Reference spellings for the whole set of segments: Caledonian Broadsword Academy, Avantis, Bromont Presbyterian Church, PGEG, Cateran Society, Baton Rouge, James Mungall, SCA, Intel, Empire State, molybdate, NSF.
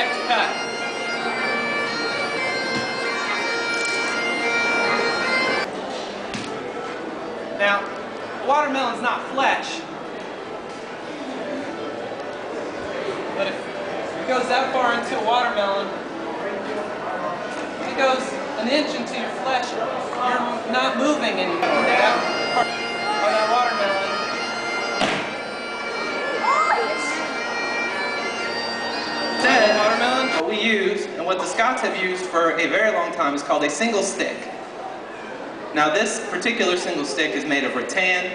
next cut. Now, watermelon's not flesh, but if it goes that far into watermelon, if it goes an inch into your flesh, you're not moving anymore. That part of that watermelon. Instead, watermelon, what we use and what the Scots have used for a very long time is called a single stick. Now this particular single stick is made of rattan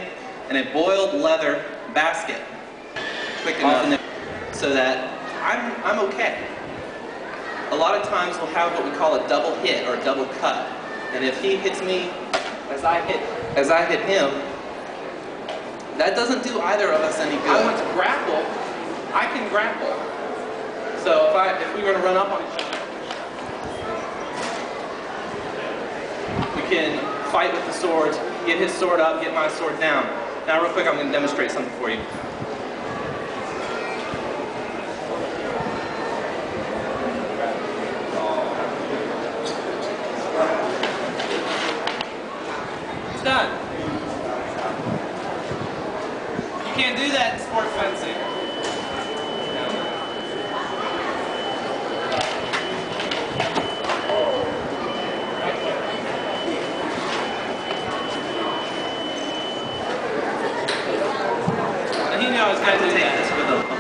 and a boiled leather basket. Quick enough so that I'm okay. A lot of times we'll have what we call a double hit or a double cut. And if he hits me as I hit him, that doesn't do either of us any good. I want to grapple, I can grapple. So if we were to run up on each other, we can fight with the sword, get his sword up, get my sword down. Now real quick, I'm going to demonstrate something for you. It's done. You can't do that in sport fencing.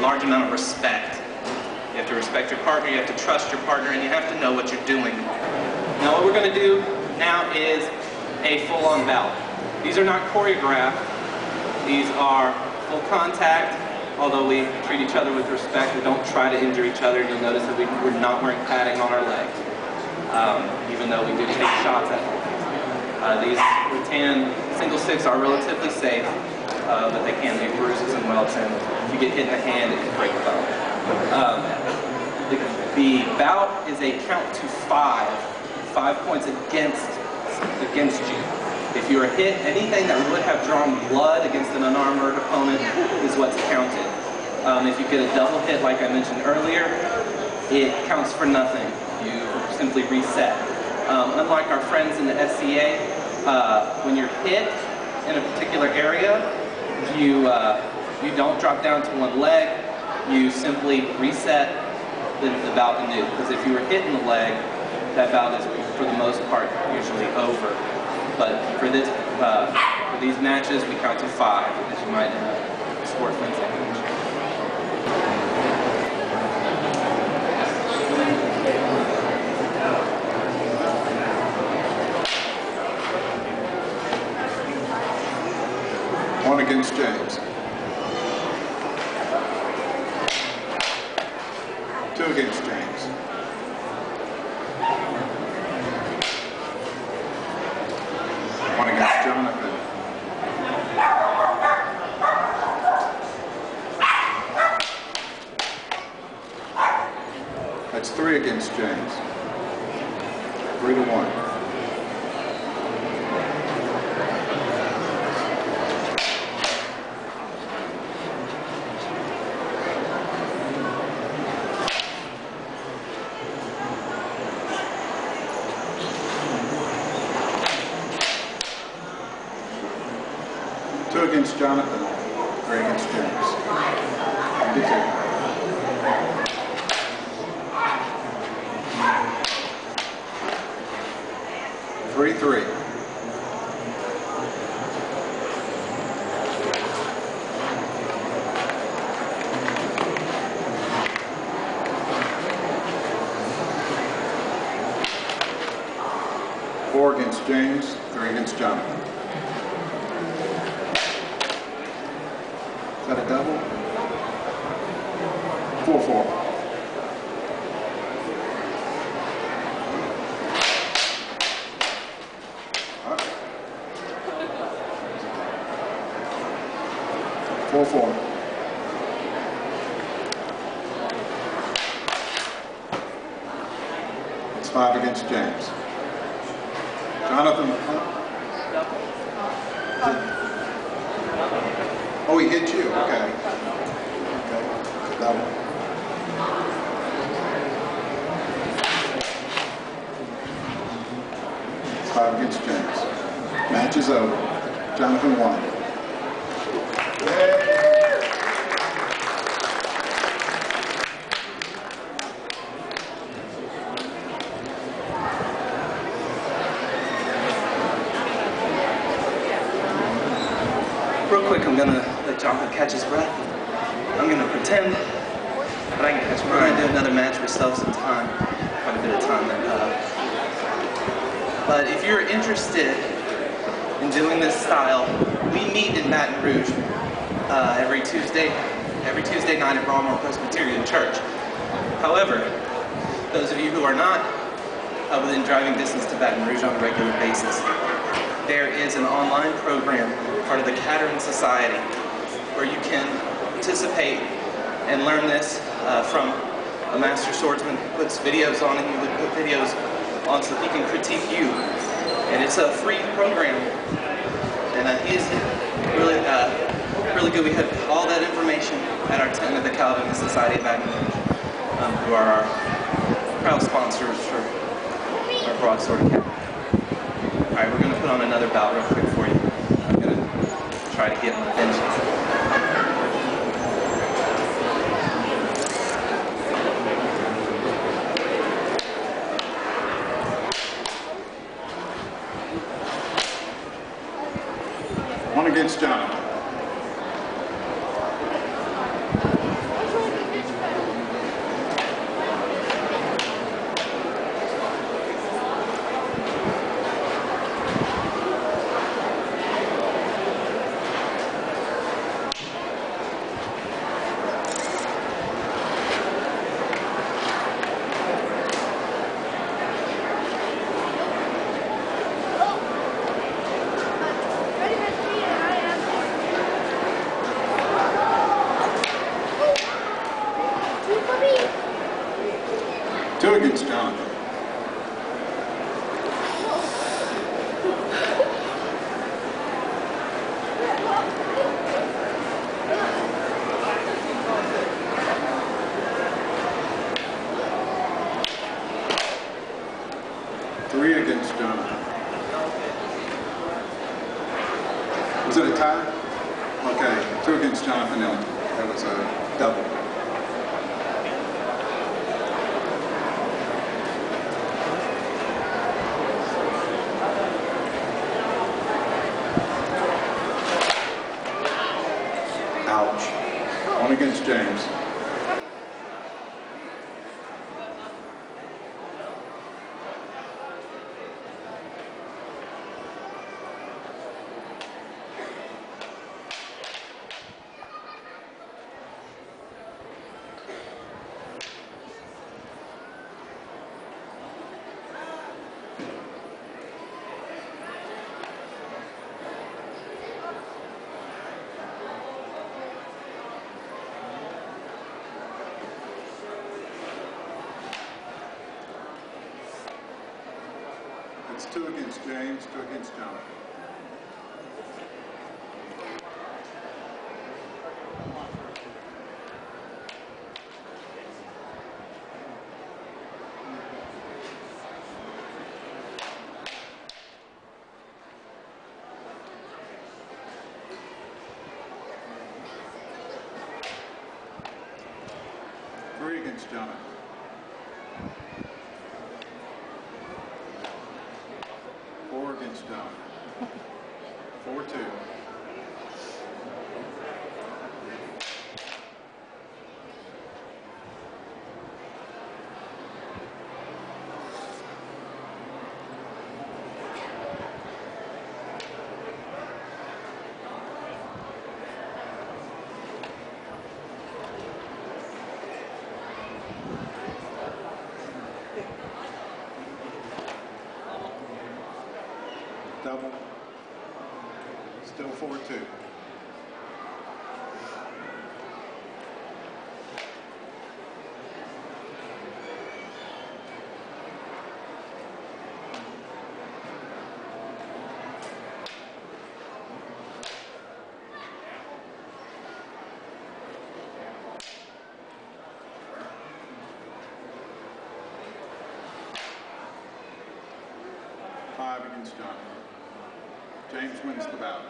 Large amount of respect. You have to respect your partner, you have to trust your partner, and you have to know what you're doing. Now what we're going to do now is a full-on bout. These are not choreographed. These are full contact, although we treat each other with respect. We don't try to injure each other. You'll notice that we're not wearing padding on our legs, even though we do take shots at them. These rattan single sticks are relatively safe. But they can leave bruises and welts, and if you get hit in the hand, it can break the bone. The bout is a count to five points against you. If you are hit, anything that would have drawn blood against an unarmored opponent is what's counted. If you get a double hit, like I mentioned earlier, it counts for nothing. You simply reset. Unlike our friends in the SCA, when you're hit in a particular area, you don't drop down to one leg, you simply reset the bout anew. Because if you were hit in the leg, that bout is, for the most part, usually over. But for this, for these matches, we count to five, as you might in a sport fencing match. Against James. 2 against James. 1 against Jonathan. 3 against James. 3-1. Against Jonathan, 3 against James. 2-2. 3-3. 4 against James, 3 against Jonathan. Is that a double? 4-4. 4-4. 5 against James. Jonathan. Oh, he hit you. Okay. Okay. Double. 5 against James. Match is over. Jonathan won. Real quick, I'm going to let Jonathan catch his breath. I'm going to pretend that I can catch my breath. We're going to do another match. We still have some time, quite a bit of time left. But if you're interested in doing this style, we meet in Baton Rouge every Tuesday night at Bromont Presbyterian Church. However, those of you who are not within driving distance to Baton Rouge on a regular basis, there is an online program, part of the Cateran Society, where you can participate and learn this from a master swordsman who puts videos on, and you would put videos on so he can critique you. And it's a free program, and he's really, really good. We have all that information at our tent at the Cateran Society of Baton Rouge, who are our proud sponsors for our broadsword academy. All right, we're going to put on another bout real quick for you. I'm going to try to get my attention. Against Jonathan. Against Jonathan. Three against Jonathan. Was it a tie? Okay, 2 against Jonathan. That was a double. Against James. It's 2 against James, 2 against Jonathan. Three against Jonathan. Against John. 4-2. Double. Still 4-2. Americans done. James wins the battle.